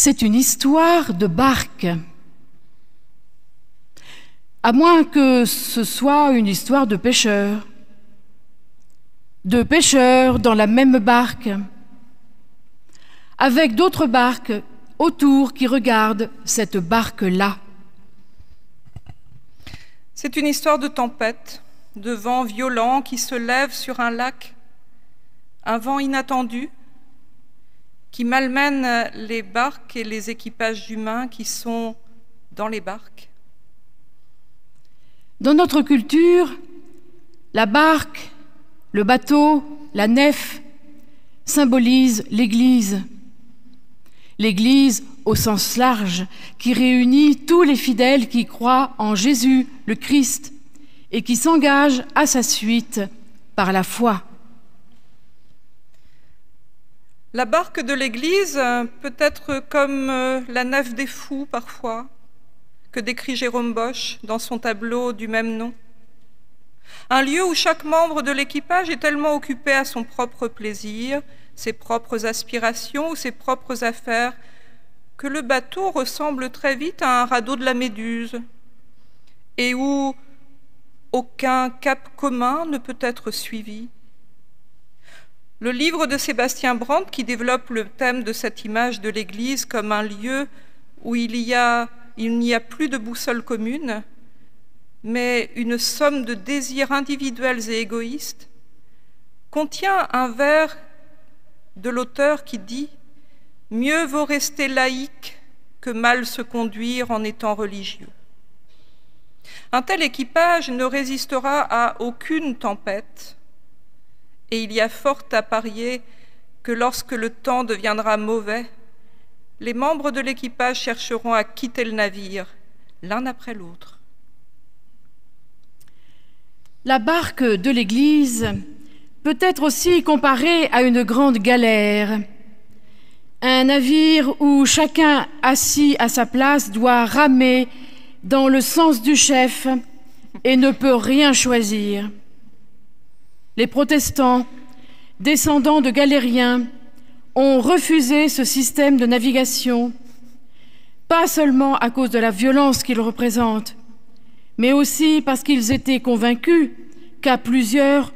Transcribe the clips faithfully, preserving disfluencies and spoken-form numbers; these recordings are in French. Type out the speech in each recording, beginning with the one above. C'est une histoire de barque. À moins que ce soit une histoire de pêcheurs. De pêcheurs dans la même barque, avec d'autres barques autour qui regardent cette barque-là. C'est une histoire de tempête, de vent violent qui se lève sur un lac, un vent inattendu qui malmène les barques et les équipages humains qui sont dans les barques. Dans notre culture, la barque, le bateau, la nef symbolisent l'Église. L'Église au sens large, qui réunit tous les fidèles qui croient en Jésus, le Christ, et qui s'engagent à sa suite par la foi. La barque de l'Église peut être comme la nef des fous parfois, que décrit Jérôme Bosch dans son tableau du même nom. Un lieu où chaque membre de l'équipage est tellement occupé à son propre plaisir, ses propres aspirations ou ses propres affaires, que le bateau ressemble très vite à un radeau de la Méduse, et où aucun cap commun ne peut être suivi. Le livre de Sébastien Brandt, qui développe le thème de cette image de l'Église comme un lieu où il y a, il n'y a plus de boussole commune, mais une somme de désirs individuels et égoïstes, contient un vers de l'auteur qui dit « Mieux vaut rester laïque que mal se conduire en étant religieux ». Un tel équipage ne résistera à aucune tempête, et il y a fort à parier que lorsque le temps deviendra mauvais, les membres de l'équipage chercheront à quitter le navire, l'un après l'autre. La barque de l'Église peut être aussi comparée à une grande galère, un navire où chacun assis à sa place doit ramer dans le sens du chef et ne peut rien choisir. Les protestants, descendants de galériens, ont refusé ce système de navigation, pas seulement à cause de la violence qu'il représente, mais aussi parce qu'ils étaient convaincus qu'à plusieurs,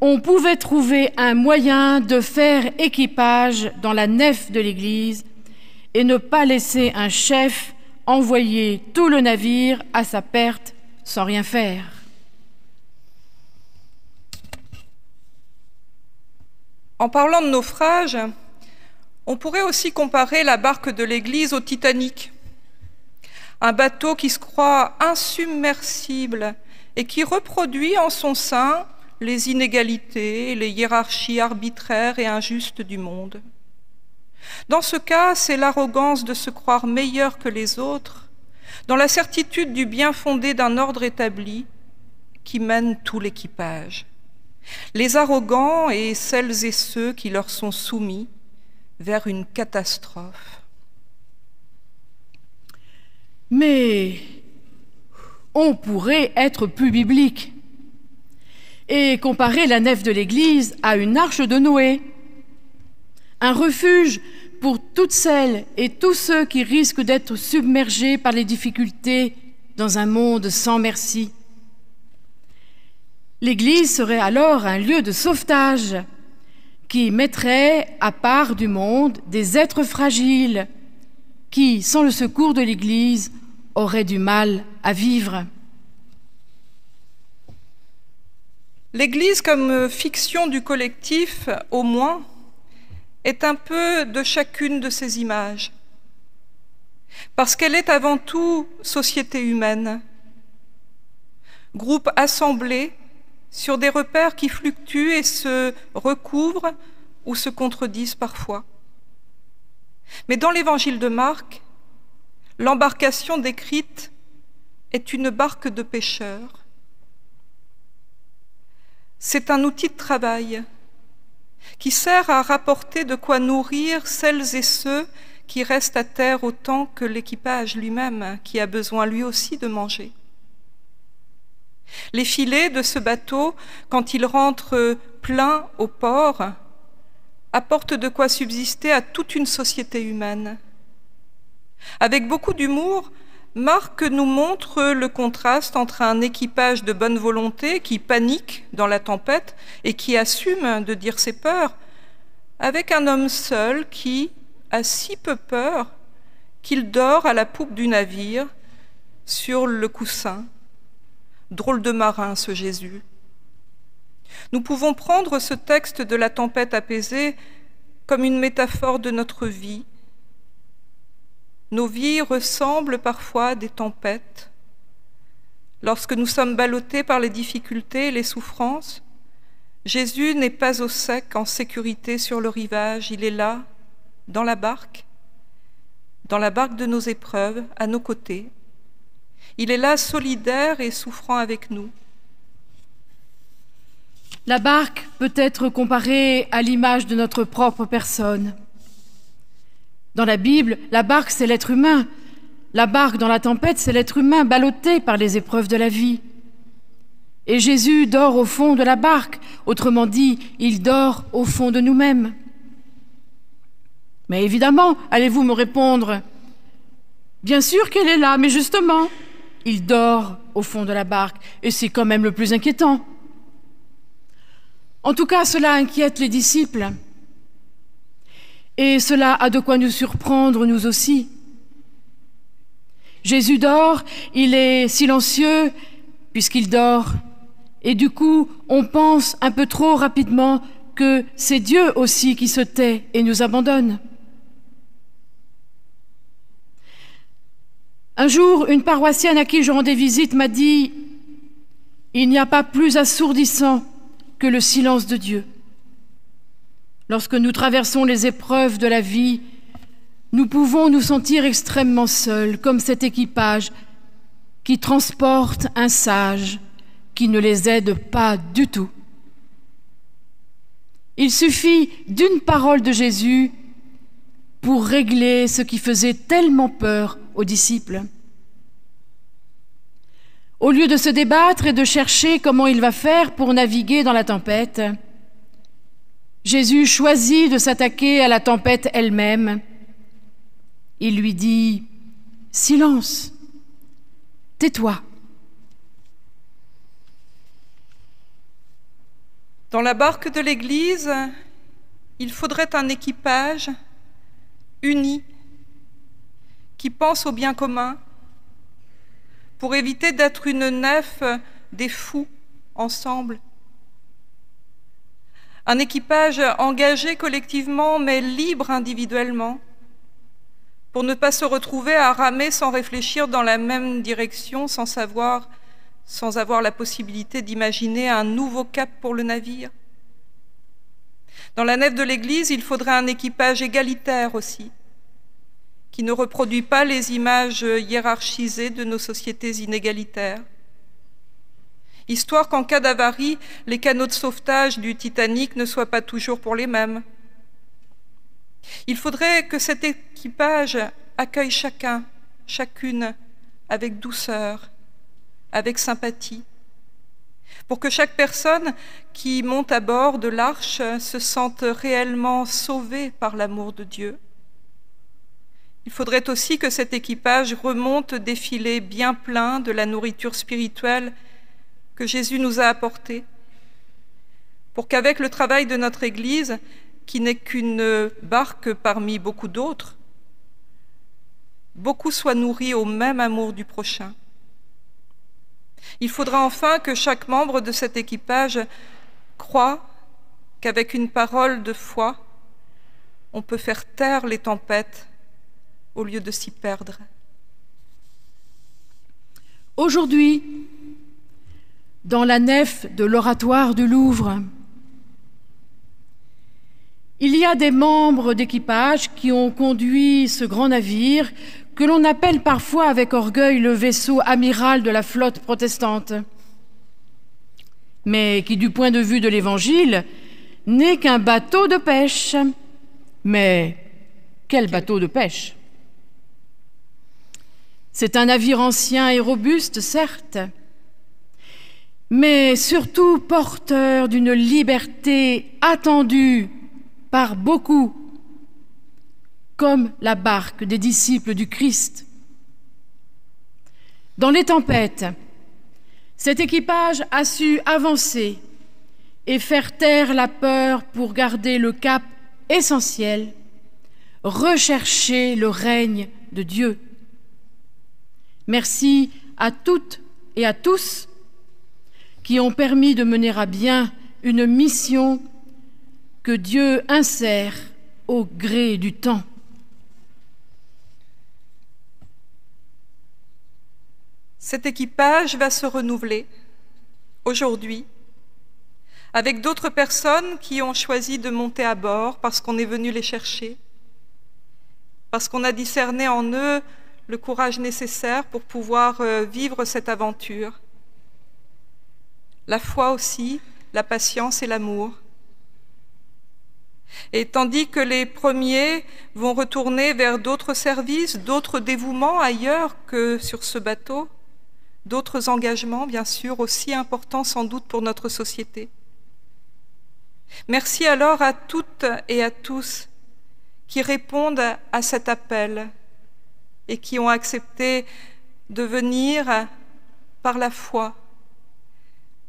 on pouvait trouver un moyen de faire équipage dans la nef de l'Église et ne pas laisser un chef envoyer tout le navire à sa perte sans rien faire. En parlant de naufrage, on pourrait aussi comparer la barque de l'Église au Titanic. Un bateau qui se croit insubmersible et qui reproduit en son sein les inégalités et les hiérarchies arbitraires et injustes du monde. Dans ce cas, c'est l'arrogance de se croire meilleur que les autres, dans la certitude du bien fondé d'un ordre établi qui mène tout l'équipage. Les arrogants et celles et ceux qui leur sont soumis vers une catastrophe. Mais on pourrait être plus biblique et comparer la nef de l'Église à une arche de Noé, un refuge pour toutes celles et tous ceux qui risquent d'être submergés par les difficultés dans un monde sans merci. L'Église serait alors un lieu de sauvetage qui mettrait à part du monde des êtres fragiles, qui, sans le secours de l'Église, auraient du mal à vivre. L'Église, comme fiction du collectif, au moins, est un peu de chacune de ces images, parce qu'elle est avant tout société humaine, groupe assemblé sur des repères qui fluctuent et se recouvrent ou se contredisent parfois. Mais dans l'évangile de Marc, l'embarcation décrite est une barque de pêcheurs. C'est un outil de travail qui sert à rapporter de quoi nourrir celles et ceux qui restent à terre autant que l'équipage lui-même, qui a besoin lui aussi de manger. Les filets de ce bateau, quand ils rentrent pleins au port, apporte de quoi subsister à toute une société humaine, Avec beaucoup d'humour, Marc nous montre le contraste entre un équipage de bonne volonté qui panique dans la tempête et qui assume de dire ses peurs, avec un homme seul qui a si peu peur qu'il dort à la poupe du navire, sur le coussin. Drôle de marin, ce Jésus. Nous pouvons prendre ce texte de la tempête apaisée comme une métaphore de notre vie. Nos vies ressemblent parfois à des tempêtes. Lorsque nous sommes ballottés par les difficultés et les souffrances, Jésus n'est pas au sec, en sécurité sur le rivage. Il est là, dans la barque, dans la barque de nos épreuves, à nos côtés. Il est là, solidaire et souffrant avec nous. La barque peut être comparée à l'image de notre propre personne. Dans la Bible, la barque, c'est l'être humain. La barque dans la tempête, c'est l'être humain ballotté par les épreuves de la vie. Et Jésus dort au fond de la barque. Autrement dit, il dort au fond de nous-mêmes. Mais évidemment, allez-vous me répondre, bien sûr qu'elle est là, mais justement, il dort au fond de la barque, et c'est quand même le plus inquiétant. En tout cas, cela inquiète les disciples. Et cela a de quoi nous surprendre, nous aussi. Jésus dort, il est silencieux, puisqu'il dort. Et du coup, on pense un peu trop rapidement que c'est Dieu aussi qui se tait et nous abandonne. Un jour, une paroissienne à qui je rendais visite m'a dit « Il n'y a pas plus assourdissant que le silence de Dieu. Lorsque nous traversons les épreuves de la vie, nous pouvons nous sentir extrêmement seuls, comme cet équipage qui transporte un sage qui ne les aide pas du tout. Il suffit d'une parole de Jésus pour régler ce qui faisait tellement peur aux disciples. Au lieu de se débattre et de chercher comment il va faire pour naviguer dans la tempête, Jésus choisit de s'attaquer à la tempête elle-même. Il lui dit « Silence, tais-toi ». Dans la barque de l'Église, il faudrait un équipage uni, qui pense au bien commun, pour éviter d'être une nef des fous ensemble. Un équipage engagé collectivement, mais libre individuellement, pour ne pas se retrouver à ramer sans réfléchir dans la même direction, sans savoir, sans avoir la possibilité d'imaginer un nouveau cap pour le navire. Dans la nef de l'Église, il faudrait un équipage égalitaire aussi, qui ne reproduit pas les images hiérarchisées de nos sociétés inégalitaires. Histoire qu'en cas d'avarie, les canaux de sauvetage du Titanic ne soient pas toujours pour les mêmes. Il faudrait que cet équipage accueille chacun, chacune, avec douceur, avec sympathie, pour que chaque personne qui monte à bord de l'arche se sente réellement sauvée par l'amour de Dieu. Il faudrait aussi que cet équipage remonte des filets bien pleins de la nourriture spirituelle que Jésus nous a apportée, pour qu'avec le travail de notre Église, qui n'est qu'une barque parmi beaucoup d'autres, beaucoup soient nourris au même amour du prochain. Il faudra enfin que chaque membre de cet équipage croit qu'avec une parole de foi, on peut faire taire les tempêtes au lieu de s'y perdre. Aujourd'hui, dans la nef de l'Oratoire du Louvre, il y a des membres d'équipage qui ont conduit ce grand navire que l'on appelle parfois avec orgueil le vaisseau amiral de la flotte protestante, mais qui, du point de vue de l'Évangile, n'est qu'un bateau de pêche. Mais quel bateau de pêche! C'est un navire ancien et robuste, certes, mais surtout porteur d'une liberté attendue par beaucoup, comme la barque des disciples du Christ. Dans les tempêtes, cet équipage a su avancer et faire taire la peur pour garder le cap essentiel, rechercher le règne de Dieu. Merci à toutes et à tous qui ont permis de mener à bien une mission que Dieu insère au gré du temps. Cet équipage va se renouveler aujourd'hui avec d'autres personnes qui ont choisi de monter à bord parce qu'on est venu les chercher, parce qu'on a discerné en eux le courage nécessaire pour pouvoir vivre cette aventure. La foi aussi, la patience et l'amour. Et tandis que les premiers vont retourner vers d'autres services, d'autres dévouements ailleurs que sur ce bateau, d'autres engagements, bien sûr, aussi importants sans doute pour notre société. Merci alors à toutes et à tous qui répondent à cet appel et qui ont accepté de venir par la foi,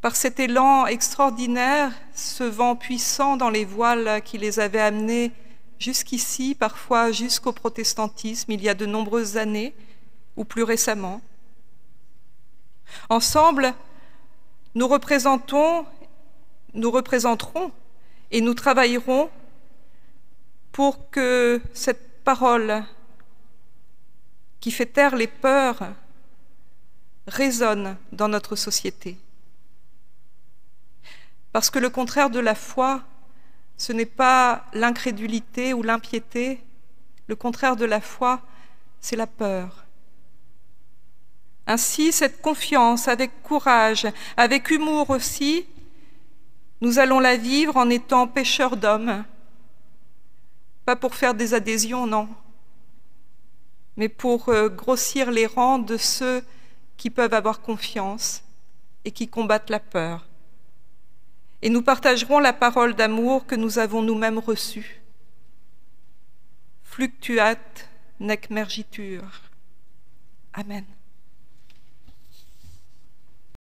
par cet élan extraordinaire, ce vent puissant dans les voiles qui les avait amenés jusqu'ici, parfois jusqu'au protestantisme, il y a de nombreuses années ou plus récemment. Ensemble, nous représentons Nous représenterons et nous travaillerons pour que cette parole qui fait taire les peurs résonne dans notre société. Parce que le contraire de la foi, ce n'est pas l'incrédulité ou l'impiété, le contraire de la foi, c'est la peur. Ainsi, cette confiance, avec courage, avec humour aussi, nous allons la vivre en étant pêcheurs d'hommes, pas pour faire des adhésions, non, mais pour grossir les rangs de ceux qui peuvent avoir confiance et qui combattent la peur. Et nous partagerons la parole d'amour que nous avons nous-mêmes reçue. Fluctuat nec mergitur. Amen.